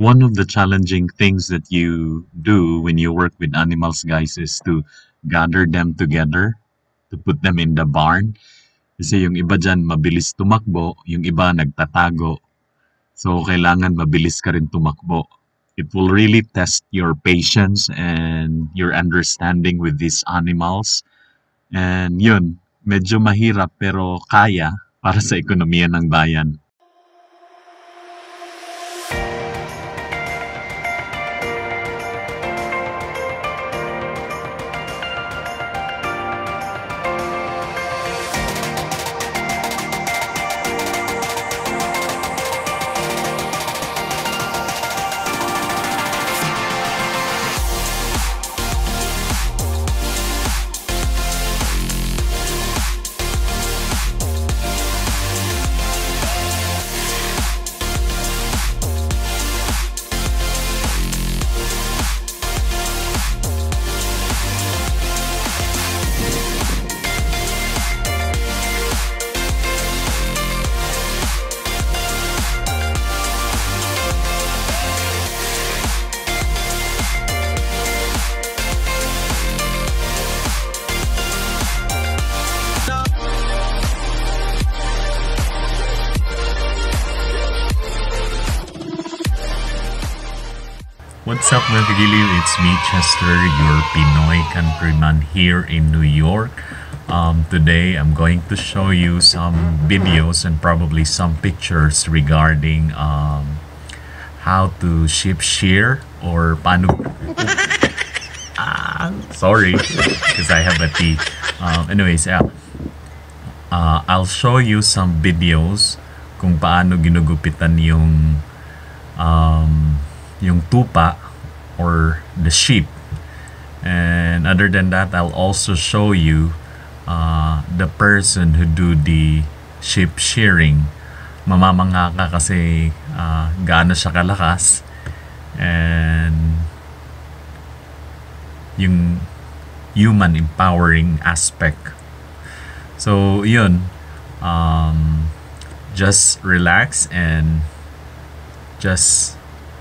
One of the challenging things that you do when you work with animals, guys, is to gather them together, to put them in the barn. Kasi yung iba dyan mabilis tumakbo, yung iba nagtatago. So, kailangan mabilis ka rin tumakbo. It will really test your patience and your understanding with these animals. And yun, medyo mahirap pero kaya para sa ekonomiya ng bayan. What's up mga kagiliw? It's me, Chester, your Pinoy Countryman here in New York. Today, I'm going to show you some videos and probably some pictures regarding how to sheep shear or paano... sorry, because I have a tea. Anyways, I'll show you some videos kung paano ginugupitan yung tupa or the sheep, and other than that I'll also show you the person who do the sheep shearing. Mamamangha ka kasi gaano siya kalakas, and yung human empowering aspect. So yun, just relax and just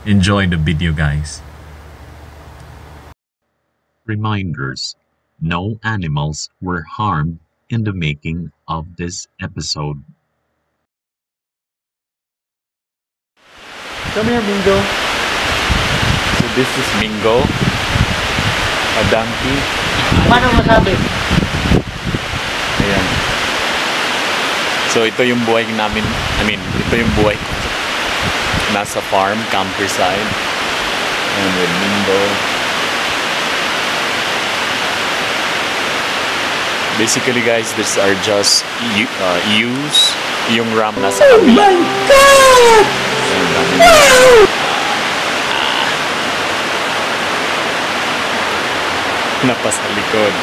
enjoy the video, guys. Reminders: no animals were harmed in the making of this episode. Come here, Bingo. So this is Bingo, a donkey. Paano masabi? Ayan. So ito yung buhay namin. I mean, ito yung buhay nasa farm, countryside, and with Bingo. Basically, guys, these are just ewes. Yung ram nasa kabila. Oh my God! Wow! Napasa likod.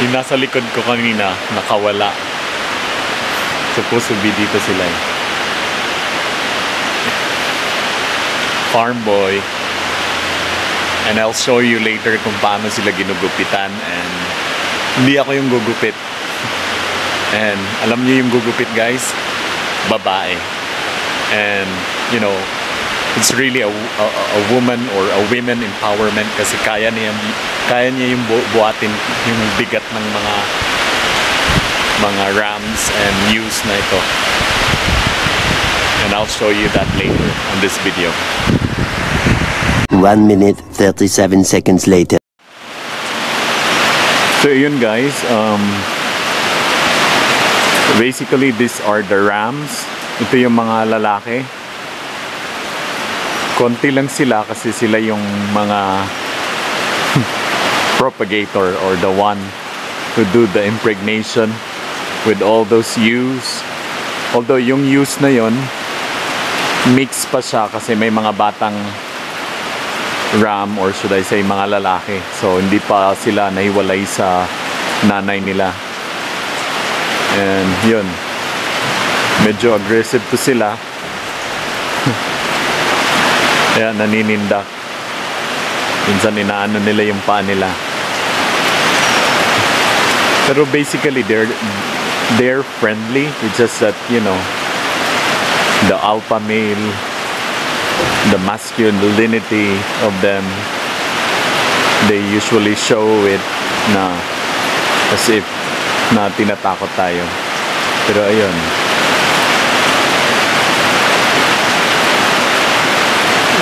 Yung nasa likod ko kanina, nakawala. Supposed to be dito sila. Farm boy. And I'll show you later kung paano sila ginugupitan. And hindi ako yung gugupit. And alam niyo yung gugupit, guys? Babae. And, you know, it's really a woman or a women empowerment kasi kaya niya yung buhatin yung bigat ng mga rams and ewes na ito. And I'll show you that later on this video. 1 minute 37 seconds later. So yun, guys, basically these are the rams. Ito yung mga lalaki. Konti lang sila kasi sila yung mga propagator or the one who do the impregnation with all those ewes. Although yung ewes na yon mix pa siya kasi may mga batang ram or should I say mga lalaki. So hindi pa sila nahiwalay sa nanay nila. And yun, medyo aggressive to sila. Kaya naninindak. Minsan inaano nila yung paa nila. Pero basically they're friendly. It's just that, you know, the alpha male, the masculinity of them, they usually show it na as if na tinatakot tayo. Pero ayun.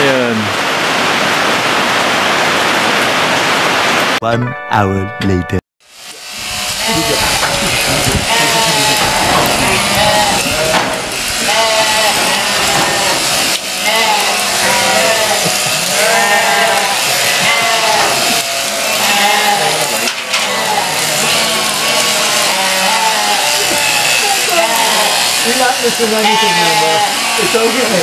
Ayun. 1 hour later. You're not missing anything, Linda. It's okay, man.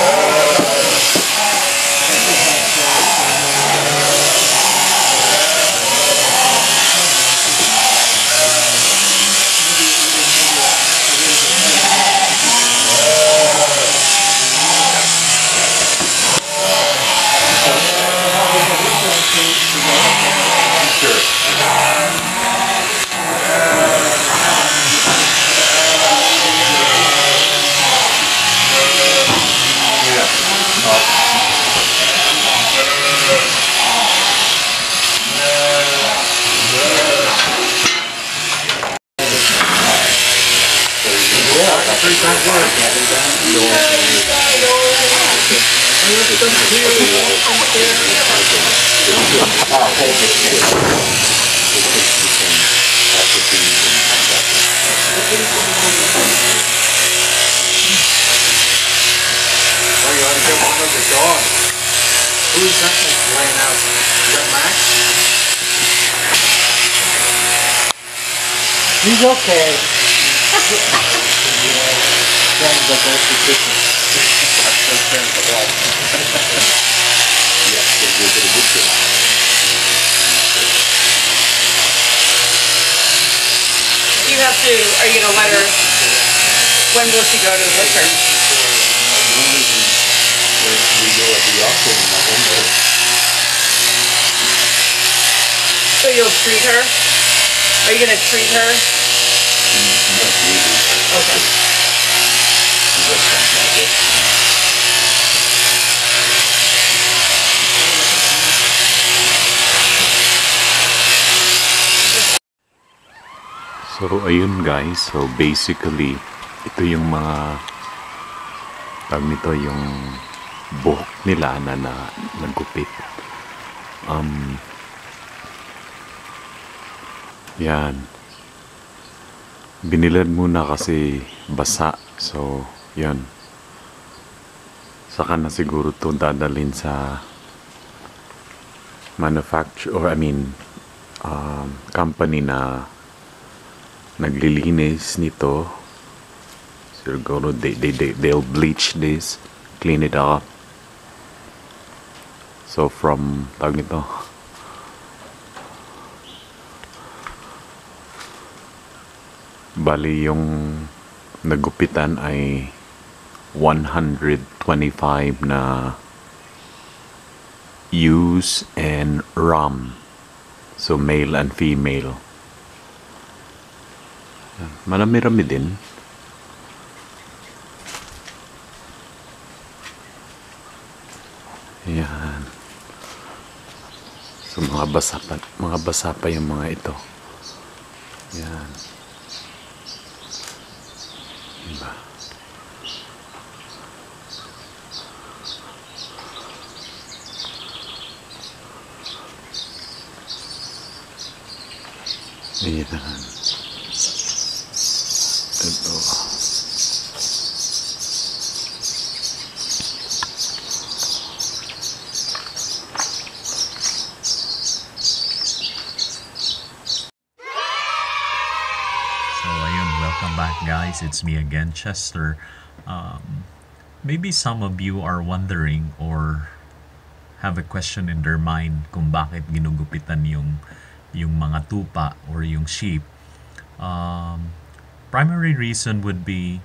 Who's that laying out? Is that Max? He's okay. Friends are both the business. Friends are all. Yes, they do a good job. You have to, are you going to let her, when will she go to the liquor? We go at the auction in that one day. So you'll treat her? Are you going to treat her? No, we do. Okay. She does something like this. So, ayun guys. So, basically, ito yung mga tag nito yung buhok nila na nagupit. Yan. Binilad muna kasi basa. So, yan. Saka na siguro to dadalhin sa manufacturer, or I mean, company na naglilinis nito. Siguro they'll bleach this, clean it up. So from tawag nito, bali yung nagupitan ay 125 na ewes, and ram. So male and female. Marami-rami din. Ayan. So mga basa pa yung mga ito. Ayan. Diba? Ayan. Ito. Welcome back, guys. It's me again, Chester. Maybe some of you are wondering or have a question in their mind kung bakit ginugupitan yung mga tupa or yung sheep. Primary reason would be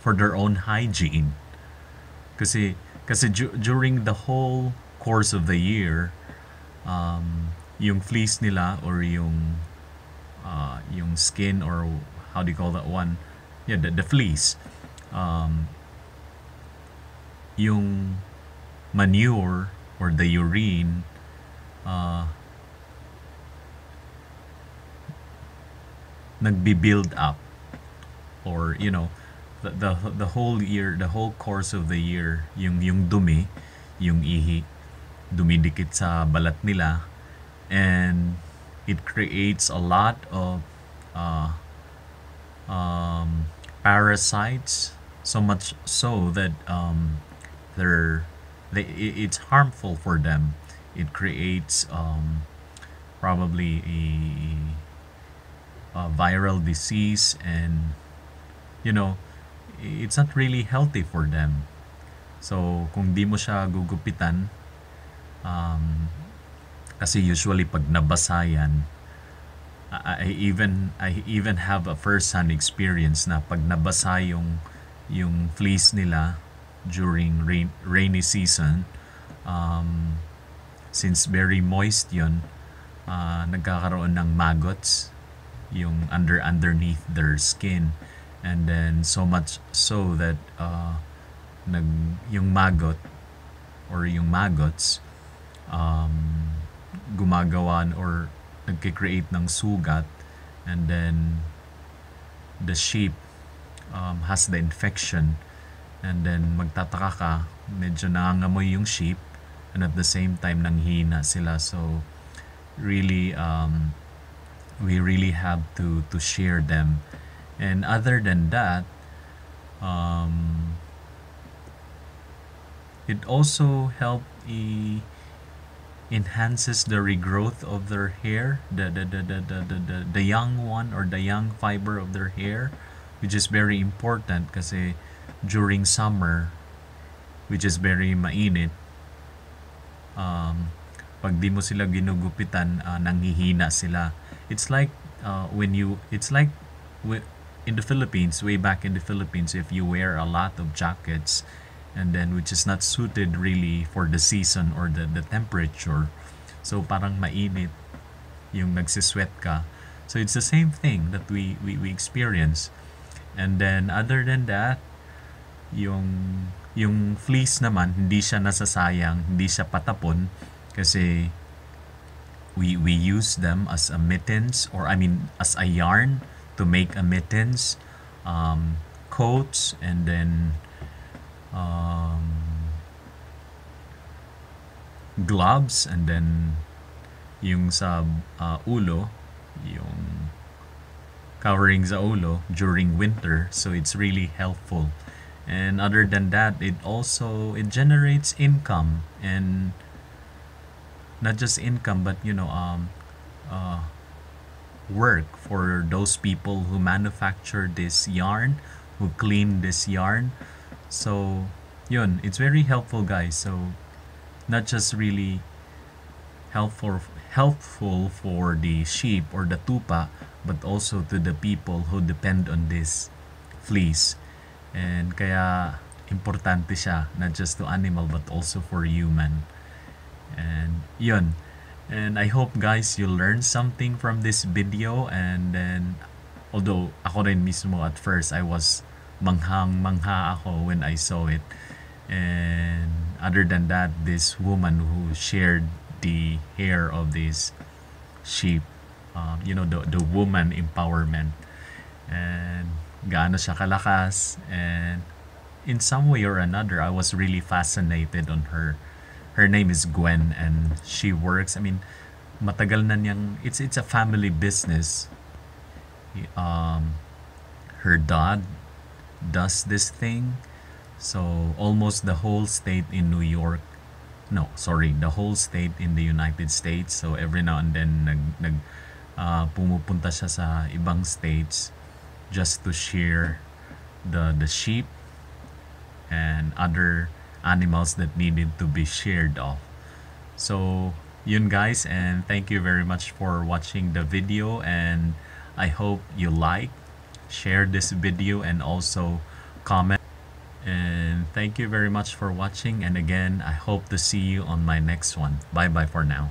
for their own hygiene. Kasi during the whole course of the year, yung fleece nila or yung skin, or how do you call that one? Yeah, the fleece. Yung manure or the urine, nagbi-build up, or you know, the whole year, the whole course of the year, yung dumi, yung ihi, dumidikit sa balat nila, and it creates a lot of parasites, so much so that it's harmful for them. It creates probably a viral disease, and you know, it's not really healthy for them. So kung di mo siya gugupitan, kasi usually pag nabasa yan, I even have a first-hand experience na pag nabasa yung fleece nila during rainy season, since very moist yun, nagkakaroon ng maggots yung underneath their skin, and then so much so that yung maggot or yung maggots gumagawan or nagkikreate ng sugat, and then the sheep has the infection, and then magtataka ka, medyo nangangamoy yung sheep, and at the same time nanghina sila. So really we really have to shear them. And other than that, it also helped enhances the regrowth of their hair, the young one or the young fiber of their hair, which is very important kasi during summer, which is very mainit, pag di mo sila ginugupitan, nanghihina sila. It's like in the Philippines, way back in the Philippines, if you wear a lot of jackets, and then which is not suited really for the season or the temperature, so parang mainit yung nagsisweat ka. So it's the same thing that we experience. And then other than that, yung fleece naman, hindi siya nasasayang, hindi siya patapon, kasi we use them as a mittens, or I mean as a yarn to make a mittens, coats, and then gloves, and then yung sa ulo, yung covering sa ulo during winter. So it's really helpful. And other than that, it generates income, and not just income, but you know, work for those people who manufacture this yarn, who clean this yarn. So yun, it's very helpful, guys. So not just really helpful for the sheep or the tupa, but also to the people who depend on this fleece. And kaya importante siya, not just to animal but also for human. And yun, and I hope guys you learned something from this video. And then although ako rin mismo at first I was manghang-mangha ako when I saw it. And other than that, this woman who shared the hair of this sheep, you know, the woman empowerment, and gaano siya kalakas, and in some way or another I was really fascinated on her. Her name is Gwen, and she works, I mean, matagal na niyang, it's a family business. Her dad does this thing, so almost the whole state in New York, no, sorry, the whole state in the United States. So every now and then pumupunta siya sa ibang states just to shear the sheep and other animals that needed to be sheared off. So yun guys, and thank you very much for watching the video, and I hope you like, share this video, and also comment. And thank you very much for watching, and again I hope to see you on my next one. Bye bye for now.